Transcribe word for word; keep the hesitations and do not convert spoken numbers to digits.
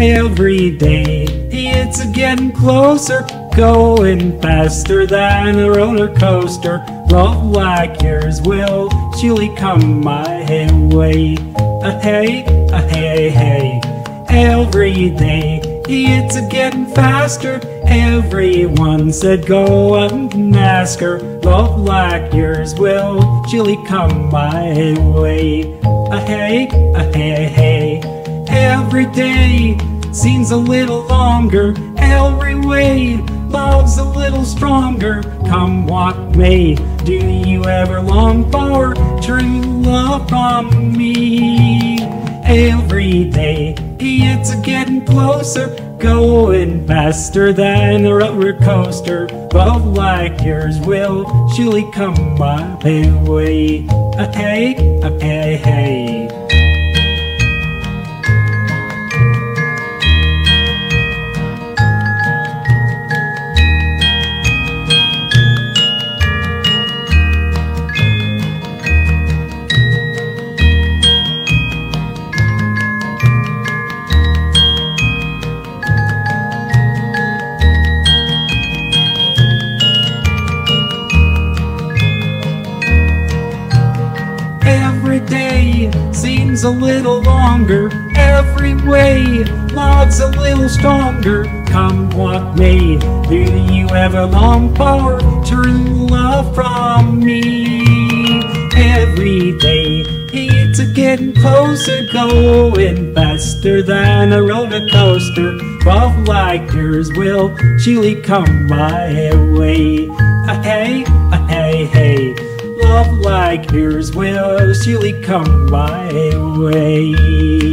every day. It's getting closer, going faster than a roller coaster. Love like yours will surely come my way. Uh, hey, uh, hey, hey, every day. It's a getting faster. Everyone said go and ask her. Love like yours will surely come my way. Uh, hey, uh, hey, hey, every day seems a little longer. Every way love's a little stronger. Come what may, do you ever long for true love from me? Every day it's a getting closer, going faster than a roller coaster. Love like yours will surely come my way. Uh, hey, uh, hey, hey. Seems a little longer. Every way love's a little stronger. Come what may, do you ever long for true love from me? Every day it's a getting closer, going faster than a roller coaster. Love like yours will surely come my way. Uh, hey, uh, hey, hey. Love like yours will surely come my way.